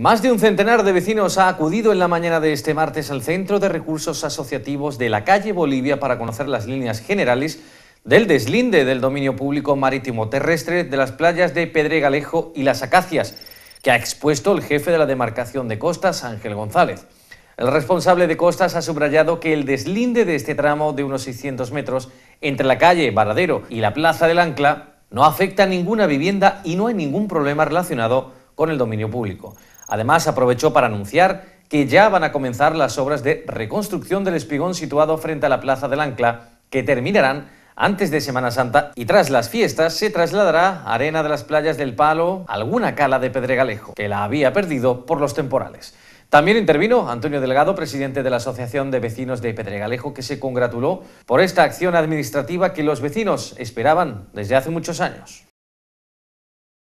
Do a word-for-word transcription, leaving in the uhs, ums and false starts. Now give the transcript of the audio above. Más de un centenar de vecinos ha acudido en la mañana de este martes al Centro de Recursos Asociativos de la calle Bolivia para conocer las líneas generales del deslinde del dominio público marítimo terrestre de las playas de Pedregalejo y Las Acacias, que ha expuesto el jefe de la Demarcación de Costas, Ángel González. El responsable de Costas ha subrayado que el deslinde de este tramo de unos seiscientos metros entre la calle Varadero y la plaza del Ancla no afecta a ninguna vivienda y no hay ningún problema relacionado con el dominio público. Además, aprovechó para anunciar que ya van a comenzar las obras de reconstrucción del espigón situado frente a la plaza del Ancla, que terminarán antes de Semana Santa, y tras las fiestas se trasladará arena de las playas del Palo a alguna cala de Pedregalejo, que la había perdido por los temporales. También intervino Antonio Delgado, presidente de la Asociación de Vecinos de Pedregalejo, que se congratuló por esta acción administrativa que los vecinos esperaban desde hace muchos años.